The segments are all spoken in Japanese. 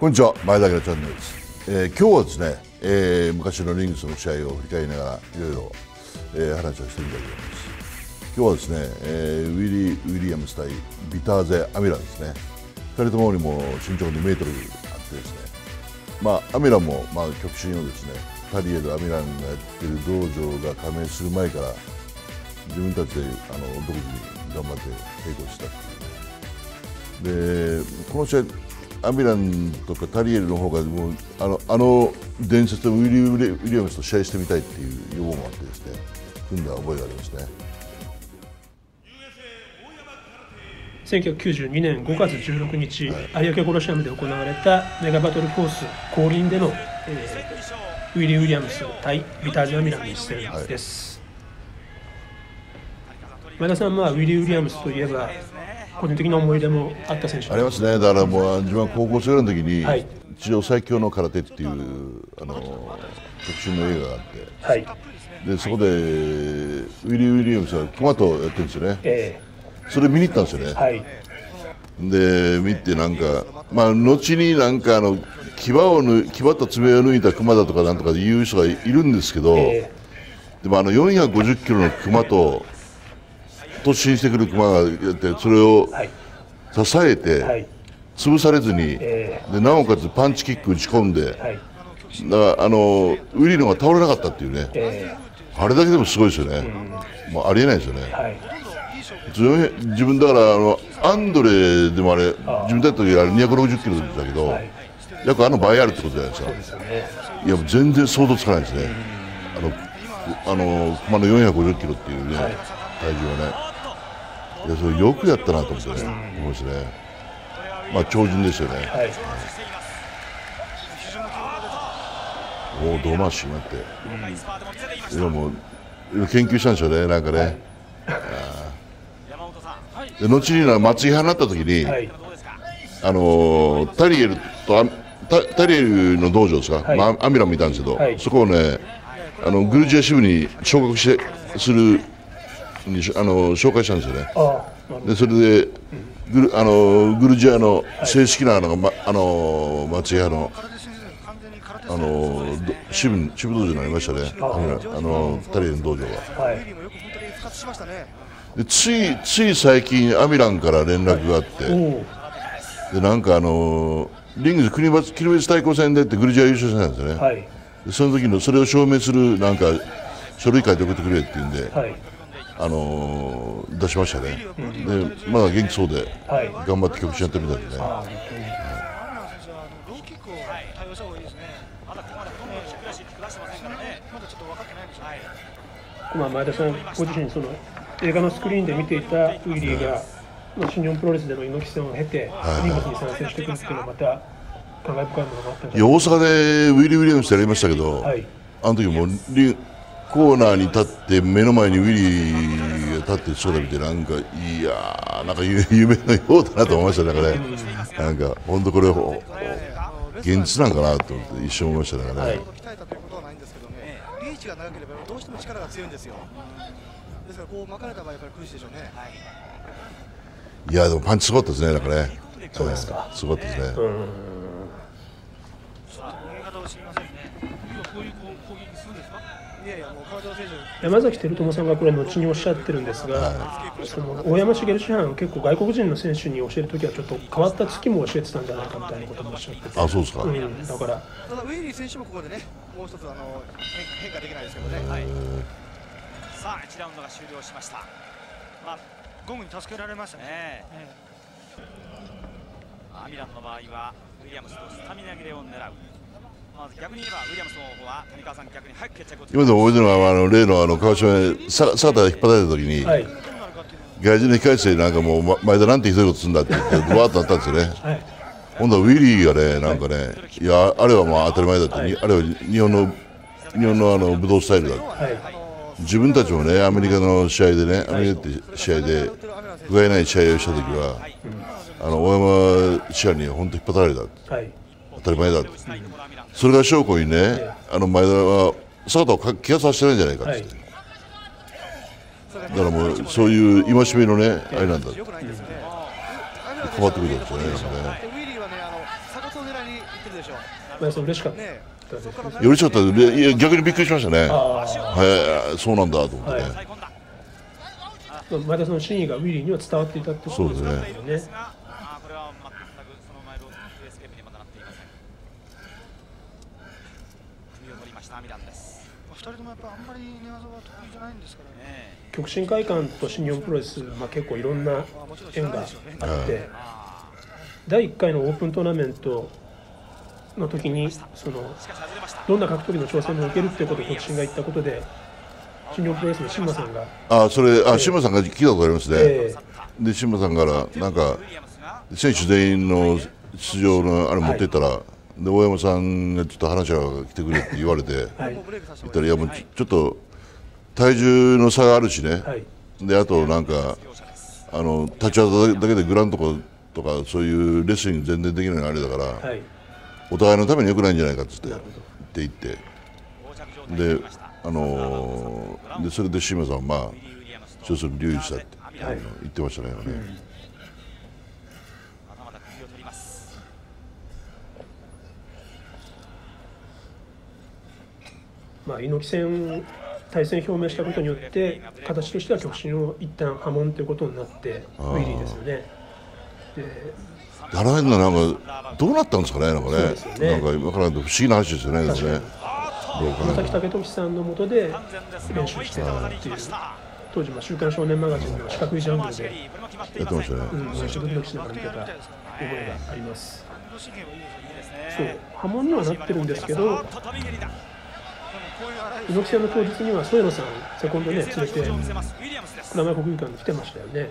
こんにちは、前田明チャンネルです。今日はですね、昔のリングスの試合を振り返りながらいろいろ、話をしてみたいと思います。今日はですね、ウィリアムス対ビターゼ・アミランですね。2人ともにも身長2メートルあってですね、まあアミランもまあ極真をですね、タリエル・アミランがやってる道場が加盟する前から自分たちで独自に頑張って抵抗したっていう。で、この試合アミランとかタリエルの方がもうあの伝説のウィリアムスと試合してみたいっていう要望もあってですね、組んだ覚えがありますね。1992年5月16日、はい、有明コロシアムで行われたメガバトルコース降臨での、ウィリアムス対ビタージ・アミランの一戦です。はい、前田さん、まあ、ウィリアムスといえば個人的な思い出もあった選手ありますね。だからもう自分は高校生の時に、はい、地上最強の空手っていう特集の映画があって、はい、でそこでウィリアムスは熊とやってるんですよね。それ見に行ったんですよね。はい、で見てなんかまあ後になんか牙と爪を抜いた熊だとかなんとかいう人がいるんですけど、でも450キロの熊と突進してくる熊がやってそれを支えて潰されずに、でなおかつパンチキック打ち込んで、だからウィリーのが倒れなかったっていうね、あれだけでもすごいですよね。もうありえないですよね。自分だからアンドレでもあれ自分だった時は260キロだけど約倍あるってことじゃないですか。いや全然想像つかないですね。熊の450キロっていうね体重はね。いやそれよくやったなと思ってね、思いますね。まあ超人ですよね。おおドマシになって、でも研究したんでしょうね、なんかね。で後に松井派になった時に、タリエルの道場ですか、まあアミラもいたんですけど、そこをねグルジア支部に昇格してする。紹介したんですよね。でそれでグルジアの正式な松屋の支部道場になりましたね。タリエルの道場が、でつい最近アミランから連絡があって、でなんかリングス国別対抗戦でってグルジア優勝したんですよね。でその時のそれを証明するなんか書類書いて送ってくれって言うんで。出しましたね。でまだ元気そうで頑張って局地やってみたんでね。まあ前田さんご自身映画のスクリーンで見ていたウィリーが新日本プロレスでの猪木戦を経てリングスに参戦してくるっていうのはまた感慨深いものがあったんですか。大阪でウィリアムスやりましたけど、あの時もコーナーに立って目の前にウィリーが立って姿見てなんかいやーなんか夢のようだなと思いましたね。なんか本当これ現実なんかなと思って一瞬思いましたね。鍛えたということはないんですけどね。リーチが長ければどうしても力が強いんですよ。ですからこう巻かれた場合やっぱり苦しいでしょうね。いやでもパンチすごかったですね。なんかね。そうですか。すごかったですね。山崎照友さんがこれ後におっしゃってるんですが、その大山茂師範結構外国人の選手に教えるときはちょっと変わった突きも教えてたんじゃないかみたいなこともおっしゃってて、あそうですか、だからただウィリー選手もここでねもう一つ変化できないですけどね。さあ1ラウンドが終了しました。まあゴムに助けられましたね。アミランの場合はウィリアムスとスタミナ切れを狙う。今でも覚えてるのは例の川島坂田が引っ張られた時に外人の控え室でなんかもう前田なんてひどいことするんだって言ってわーっとなったんですよね。今度はウィリーがねなんかねいやあれはまあ当たり前だって、あれは日本の武道スタイルだって、自分たちもねアメリカの試合でねアメリカって試合で不甲斐ない試合をした時は大山支配に本当に引っ張られた当たり前だって、それが証拠にね、前田は坂田を気がさせてないんじゃないかって、だからもうそういう戒めのねあれなんだって変わってくるんですよね。ウィリーはね鎖骨を狙いにいってるでしょう。嬉しかったね。よりちょっと逆にびっくりしましたね。はい、そうなんだと思ってね。前田さんの真意がウィリーには伝わっていたってことですね。そうですね。2人ともやっぱあんまり寝技は得意じゃないんですからね。極真会館と新日本プロレス、結構いろんな縁があって、第1回のオープントーナメントの時にどんな格闘技の挑戦も受けるっていうことを極真が言ったことで、新日本プロレスの新馬さんが新馬さんが聞いたことありますね。で新馬さんからなんか選手全員の出場のあれ持っていったら、で大山さんがちょっと話が来てくれって言われて、言ったら、いやもうちょっと体重の差があるしね、であとなんか立ち技だけでグランドとかそういうレスリング全然できないのあれだから、お互いのために良くないんじゃないかっつって言ってででそれで志村さんは一つ留意したって言ってましたね。猪木戦対戦表明したことによって形としては極真を一旦破門ということになってウィリーですよね。あらへんのなんかどうなったんですかね、なんかね、なんか今から不思議な話ですよね。佐々木武俊さんの下で練習してたっていう、当時「週刊少年マガジン」の四角いジャングルでやってましたね。自分の記事から見てた覚えがあります。そう破門にはなってるんですけど、猪木戦の当日には添野さんセコンドね連れて名前国技館に来てましたよね。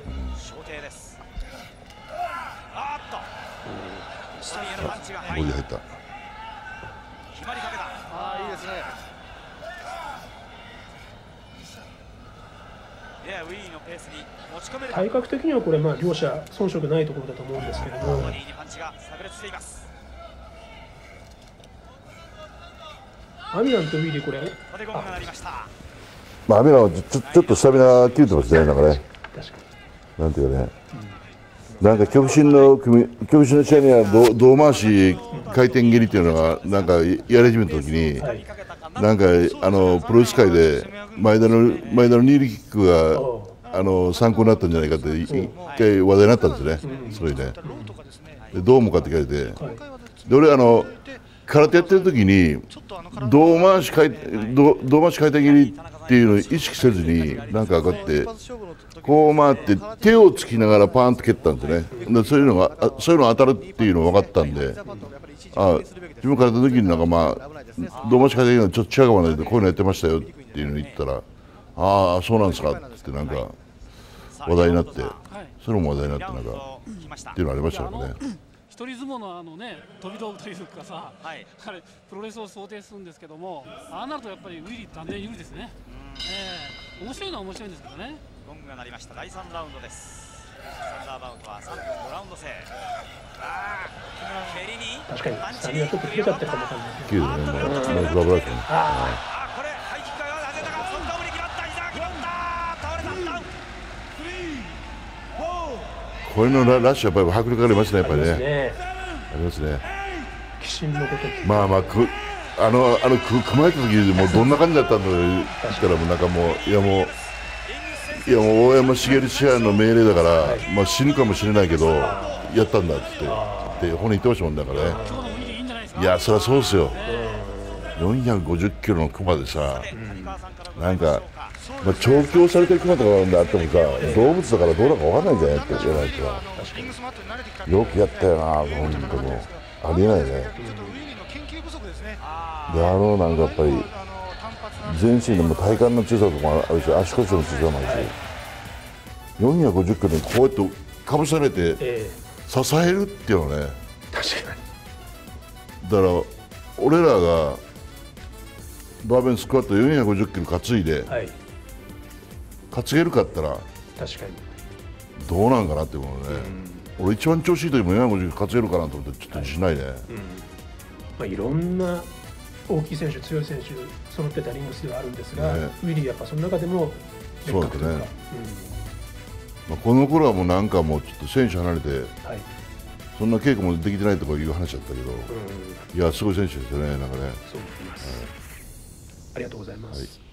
ボディ入った。ああいいですね。体格的にはこれ両者遜色ないところだと思うんですけれども。アミランとウィリーこれ。アミランはちょっとスタミナ切れてますね、なんかね。なんていうかね。なんか極真の試合には胴回し回転蹴りっていうのがなんかやり始めた時に、なんかプロレス界で前田のニールキックが参考になったんじゃないかって一回話題になったんですね。すごいね。でどうもかって聞かれて、で俺空手やってる時に胴回し回転蹴りっていうのを意識せずになんか上がってこう回って手をつきながらパーンと蹴ったんですね。でそういうのが当たるっていうのが分かったんで、自分空手の時になんか胴回し回転蹴りのちょっと違うかもないけどこういうのやってましたよっていうのを言ったら、ああそうなんですかってなんか話題になって、それも話題になってなんかっていうのありましたよね。一人相撲の飛び道具というかさ、プロレスを想定するんですけども、ああなるとやっぱりウィリー断然有利ですね。面白いのは面白いんですけどね。ゴングが鳴りました。第3ラウンドです。サンダーバウンドは3分5ラウンド制。確かにパンチにちょっと切れちゃってるかもしれないですね。これハイキックが当てたか、そんな無理決まった。膝が決まった。倒れた。これのラッシュはやっぱり迫力ありますね、やっぱりね。ありますね。組まれた時もどんな感じだったんだろうからもなんかもういやもう大山茂支配の命令だから死ぬかもしれないけどやったんだって本人言ってましたもんだからね。いやそりゃそうですよ。450キロの熊でさ、なんか調教されてる熊とかなんだってもさ、動物だからどうだかわかんないんじゃないって言わないと。よくやったよな、本当にありえないね。でなんかやっぱり全身でも体幹の強さとかもあるし、足腰の強さもあるし、450キロにこうやってかぶされて支えるっていうのね。確かに。だから俺らがバーベンスクワット450キロ担いで、担げるかったら確かにどうなんかなっていうものね。俺一番調子いい時も450キロ担げるかなと思ってちょっと自信ないね。いろんな大きい選手強い選手揃ってたリングスではあるんですが、ウィリーやっぱその中でもそうだね。この頃はもうなんかもうちょっと選手離れてそんな稽古もできてないとかいう話だったけど、いやすごい選手ですよね、なんかね。ありがとうございます。はい。